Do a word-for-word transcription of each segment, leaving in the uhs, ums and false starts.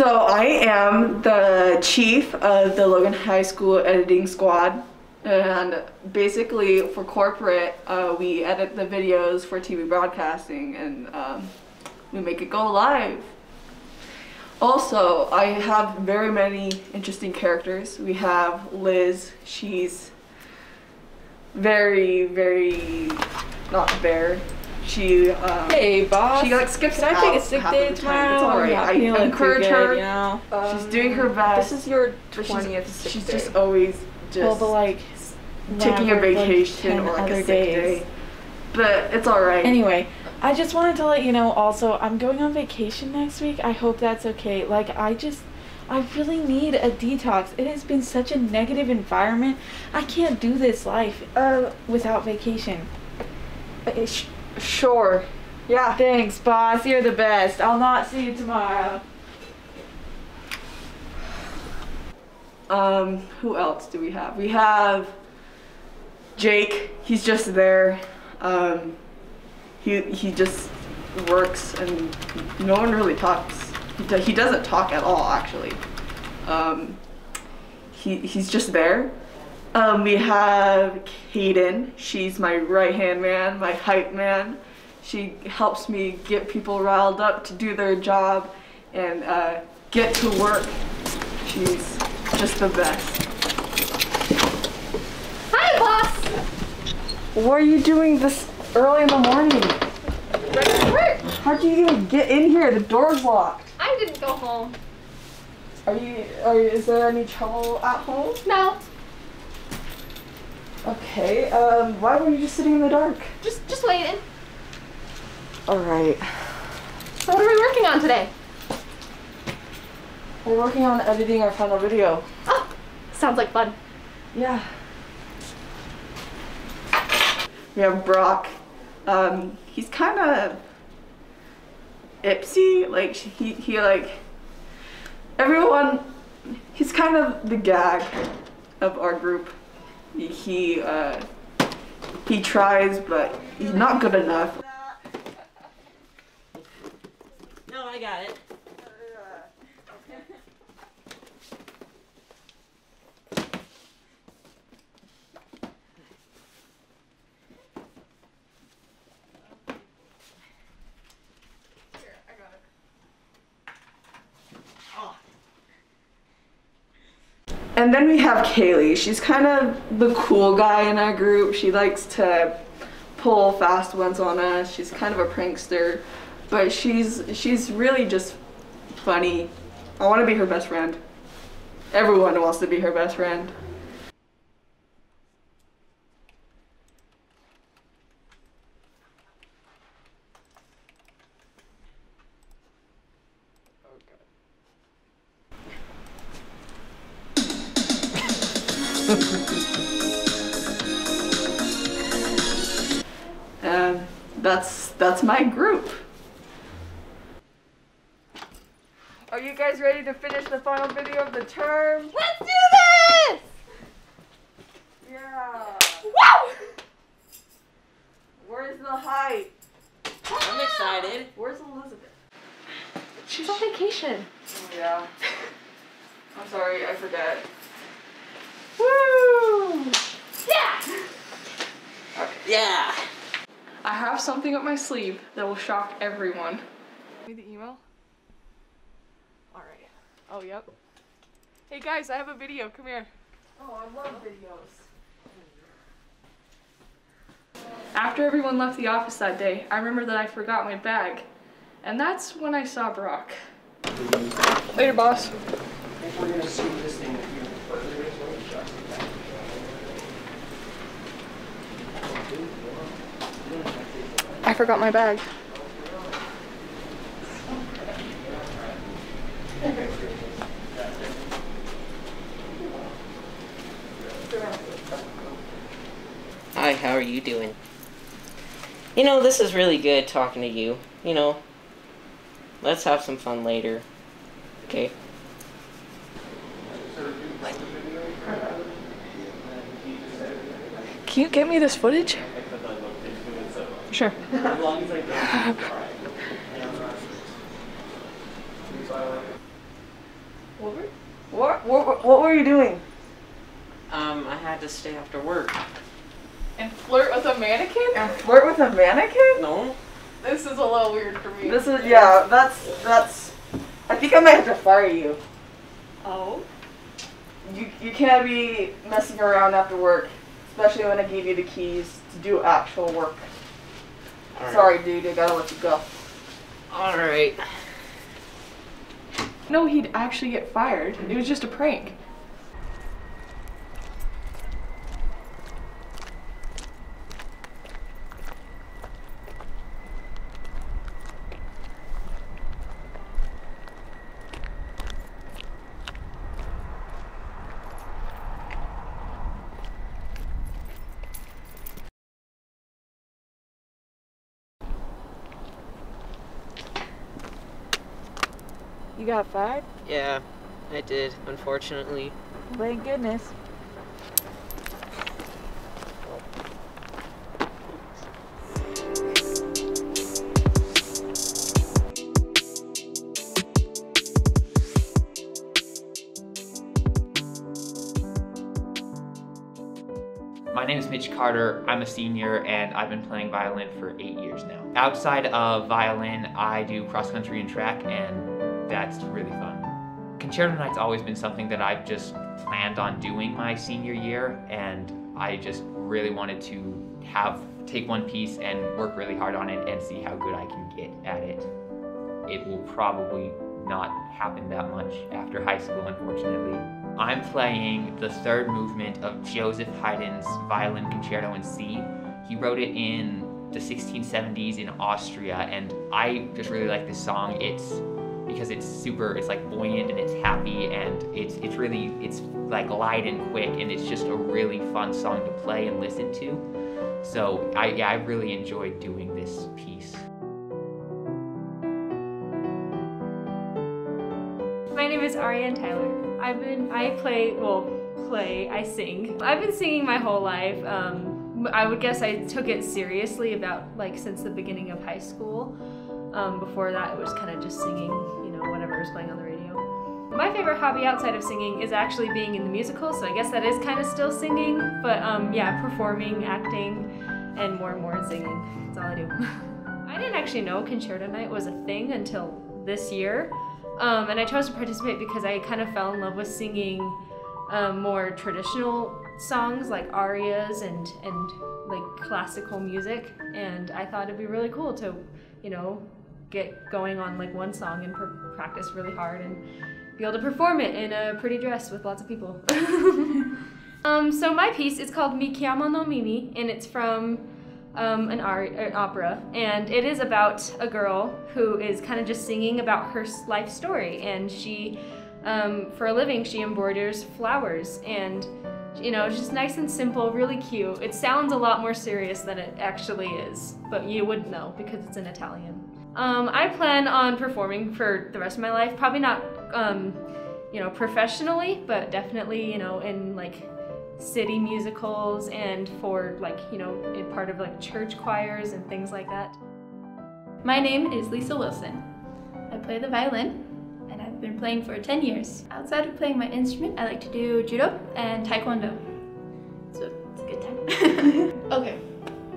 So I am the chief of the Logan High School editing squad, and basically for corporate, uh, we edit the videos for T V broadcasting, and um, we make it go live. Also, I have very many interesting characters. We have Liz. She's very, very not fair. She, um, hey, boss. She like skips Can I take a sick day tomorrow? It's alright. I encourage good, her. You know? um, she's doing her best. This is your twentieth sick She's day. just always just well, but, like, taking a vacation like or like a sick days. day. But it's alright. Anyway. I just wanted to let you know also, I'm going on vacation next week. I hope that's okay. Like, I just, I really need a detox. It has been such a negative environment. I can't do this life uh, without vacation. Uh, sh sure. Yeah. Thanks, boss. You're the best. I'll not see you tomorrow. Um, who else do we have? We have Jake. He's just there. Um... He, he just works and no one really talks. He, he doesn't talk at all, actually. Um, he, he's just there. Um, we have Hayden. She's my right-hand man, my hype man. She helps me get people riled up to do their job and uh, get to work. She's just the best. Hi, boss! What are you doing this early in the morning? How'd you even get in here? The door's locked. I didn't go home. Are you, are you, is there any trouble at home? No. Okay, um, why were you just sitting in the dark? Just, just waiting. Alright. So what are we working on today? We're working on editing our final video. Oh, sounds like fun. Yeah. We have Brock. Um, he's kind of ipsy, like he, he like, everyone, he's kind of the gag of our group. He, uh, he tries, but he's not good enough. No, I got it. And then we have Kaylee. She's kind of the cool guy in our group. She likes to pull fast ones on us. She's kind of a prankster, but she's she's really just funny. I want to be her best friend. Everyone wants to be her best friend. um, that's that's my group. Are you guys ready to finish the final video of the term? Let's do this! Yeah. Wow! Where's the hype? I'm excited. Where's Elizabeth? She's on vacation. Oh yeah. I'm sorry, I forgot. Woo! Yeah! Okay. Yeah! I have something up my sleeve that will shock everyone. Give me the email. Alright. Oh, yep. Hey guys, I have a video. Come here. Oh, I love videos. After everyone left the office that day, I remember that I forgot my bag. And that's when I saw Brock. Later, boss. We're gonna see this thing with you. I forgot my bag. Hi, how are you doing? You know, this is really good talking to you. You know, let's have some fun later. Okay. Can you get me this footage? Sure. What were, what, what, what were you doing? Um, I had to stay after work. And flirt with a mannequin? And flirt with a mannequin? No. This is a little weird for me. This is, yeah, that's, that's, I think I might have to fire you. Oh? You, you can't be messing around after work, especially when I gave you the keys to do actual work. Right. Sorry, dude, I gotta let you go. Alright. No, he'd actually get fired. It was just a prank. You got fired? Yeah, I did, unfortunately. Thank goodness. My name is Mitch Carter, I'm a senior, and I've been playing violin for eight years now. Outside of violin, I do cross-country and track, and that's really fun. Concerto night's always been something that I've just planned on doing my senior year, and I just really wanted to have take one piece and work really hard on it and see how good I can get at it. It will probably not happen that much after high school, unfortunately. I'm playing the third movement of Joseph Haydn's Violin Concerto in C. He wrote it in the sixteen seventies in Austria, and I just really like this song. It's because it's super, it's like buoyant and it's happy and it's it's really, it's like light and quick, and it's just a really fun song to play and listen to. So I, yeah, I really enjoyed doing this piece. My name is Ariane Tyler. I've been, I play, well, play, I sing. I've been singing my whole life. Um, I would guess I took it seriously about like since the beginning of high school. Um, before that, it was kind of just singing, you know, whatever was playing on the radio. My favorite hobby outside of singing is actually being in the musical, so I guess that is kind of still singing, but um, yeah, performing, acting, and more and more singing. That's all I do. I didn't actually know Concerto Night was a thing until this year, um, and I chose to participate because I kind of fell in love with singing um, more traditional songs like arias and, and like classical music, and I thought it'd be really cool to, you know, get going on like one song and practice really hard and be able to perform it in a pretty dress with lots of people. um, so my piece is called Mi Chiamo No Mimi, and it's from um, an, ar an opera, and it is about a girl who is kind of just singing about her life story, and she, um, for a living, she embroiders flowers, and you know, it's just nice and simple, really cute. It sounds a lot more serious than it actually is, but you wouldn't know because it's in Italian. Um, I plan on performing for the rest of my life, probably not, um, you know, professionally, but definitely, you know, in like city musicals and for like, you know, in part of like church choirs and things like that. My name is Lisa Wilson. I play the violin. I've been playing for ten years. Outside of playing my instrument, I like to do judo and taekwondo. So it's a good time. Okay,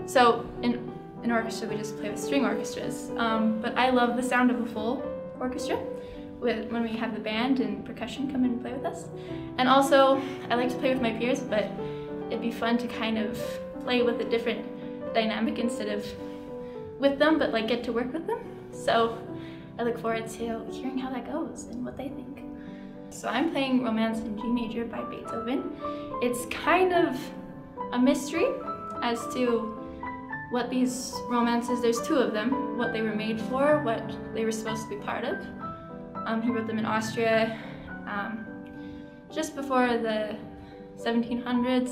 so in an orchestra, we just play with string orchestras. Um, but I love the sound of a full orchestra with, when we have the band and percussion come in and play with us. And also, I like to play with my peers, but it'd be fun to kind of play with a different dynamic instead of with them, but like get to work with them. So I look forward to hearing how that goes and what they think. So I'm playing Romance in G Major by Beethoven. It's kind of a mystery as to what these romances, there's two of them, what they were made for, what they were supposed to be part of. Um, he wrote them in Austria um, just before the seventeen hundreds,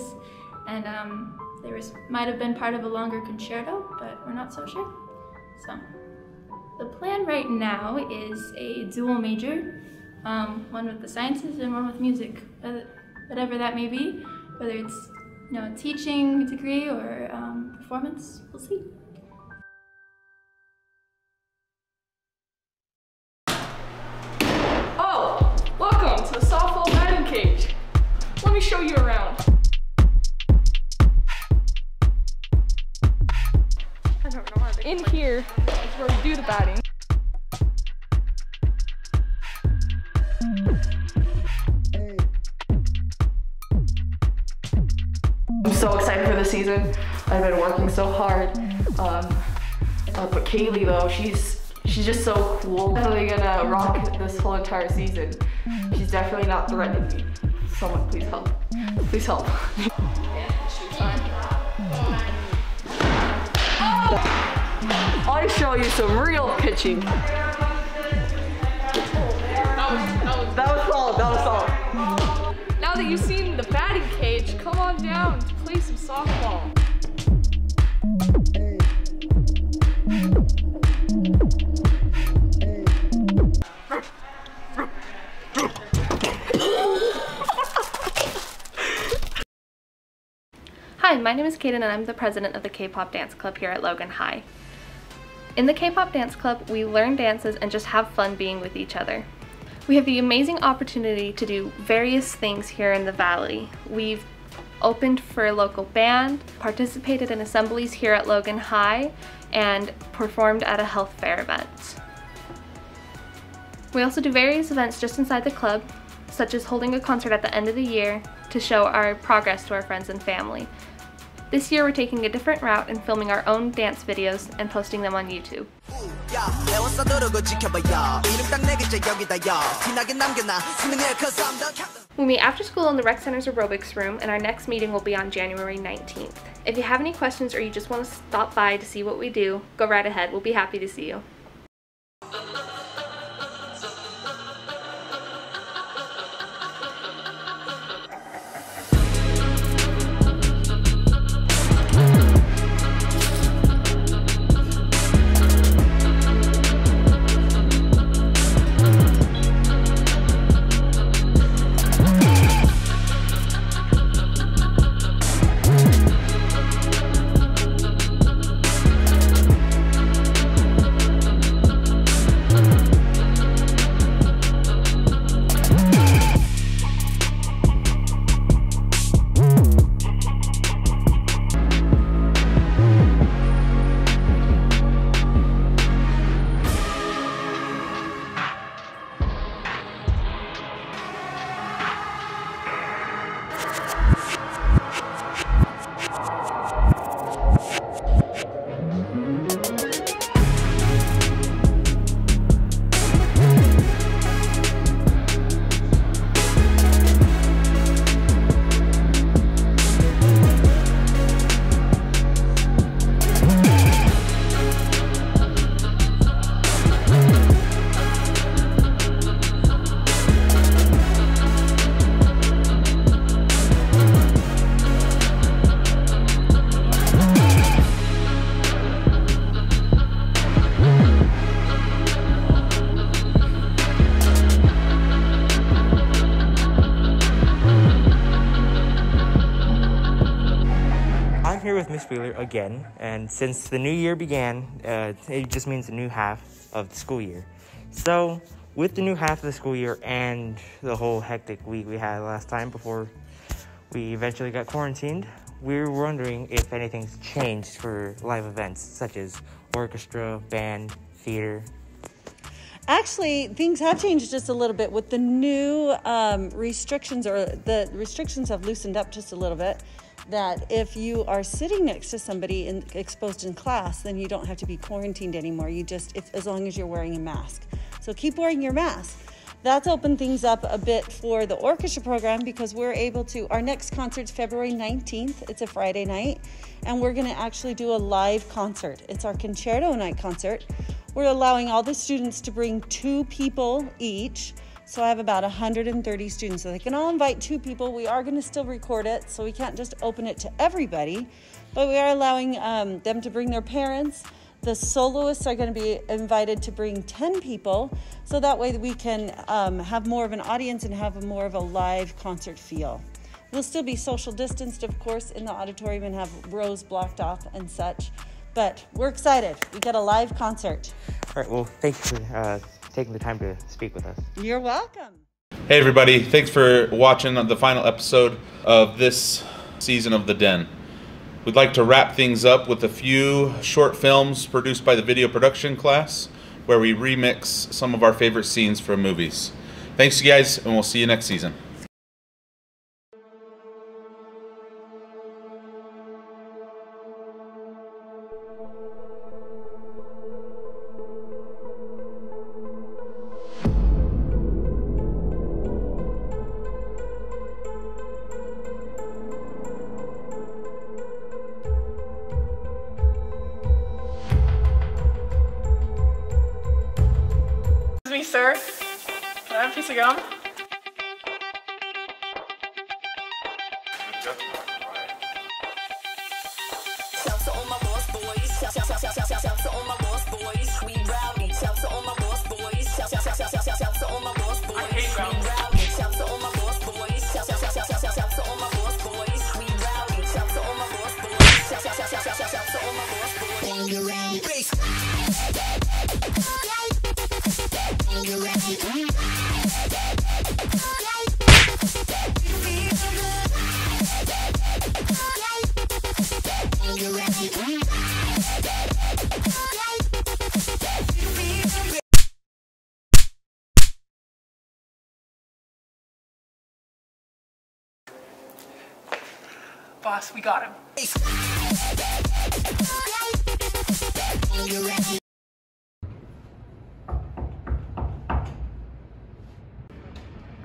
and um, they were, might have been part of a longer concerto, but we're not so sure. So. The plan right now is a dual major, um, one with the sciences and one with music, whatever that may be, whether it's, you know, a teaching degree or um, performance, we'll see. Oh, welcome so excited for the season. I've been working so hard. Um, uh, but Kaylee though, she's she's just so cool. Definitely gonna rock this whole entire season. She's definitely not threatening me. Someone please help. Please help. Oh. I show you some real pitching. That was solid, that was solid. Now that you've seen the batting cage, come on down to play some softball. Hi, my name is Kaden and I'm the president of the K-Pop Dance Club here at Logan High. In the K-Pop Dance Club, we learn dances and just have fun being with each other. We have the amazing opportunity to do various things here in the Valley. We've opened for a local band, participated in assemblies here at Logan High, and performed at a health fair event. We also do various events just inside the club, such as holding a concert at the end of the year to show our progress to our friends and family. This year we're taking a different route and filming our own dance videos and posting them on YouTube. We meet after school in the Rec Center's aerobics room and our next meeting will be on January nineteenth. If you have any questions or you just want to stop by to see what we do, go right ahead. We'll be happy to see you. Miss Wheeler again, and since the new year began, uh, it just means the new half of the school year. So with the new half of the school year and the whole hectic week we had last time before we eventually got quarantined, we were wondering if anything's changed for live events such as orchestra, band, theater. Actually, things have changed just a little bit with the new um, restrictions, or the restrictions have loosened up just a little bit. That if you are sitting next to somebody in, exposed in class, then you don't have to be quarantined anymore. You just, if, as long as you're wearing a mask. So keep wearing your mask. That's opened things up a bit for the orchestra program because we're able to, our next concert's February nineteenth. It's a Friday night, and we're gonna actually do a live concert. It's our concerto night concert. We're allowing all the students to bring two people each. So I have about one hundred thirty students, so they can all invite two people. We are going to still record it, so we can't just open it to everybody, but we are allowing um, them to bring their parents. The soloists are going to be invited to bring ten people, so that way we can um, have more of an audience and have a more of a live concert feel. We'll still be social distanced, of course, in the auditorium and have rows blocked off and such, but we're excited. We got a live concert. All right, well, thank you for uh... taking the time to speak with us. You're welcome. Hey everybody, thanks for watching the final episode of this season of The Den. We'd like to wrap things up with a few short films produced by the video production class where we remix some of our favorite scenes from movies. Thanks you guys, and we'll see you next season. piece of gum? Boss, we got him.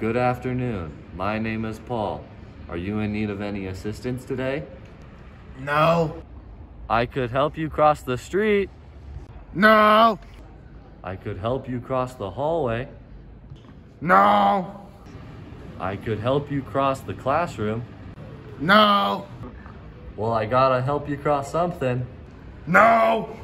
Good afternoon. My name is Paul. Are you in need of any assistance today? No. I could help you cross the street. No. I could help you cross the hallway. No. I could help you cross the classroom. No. Well, I gotta help you cross something. No.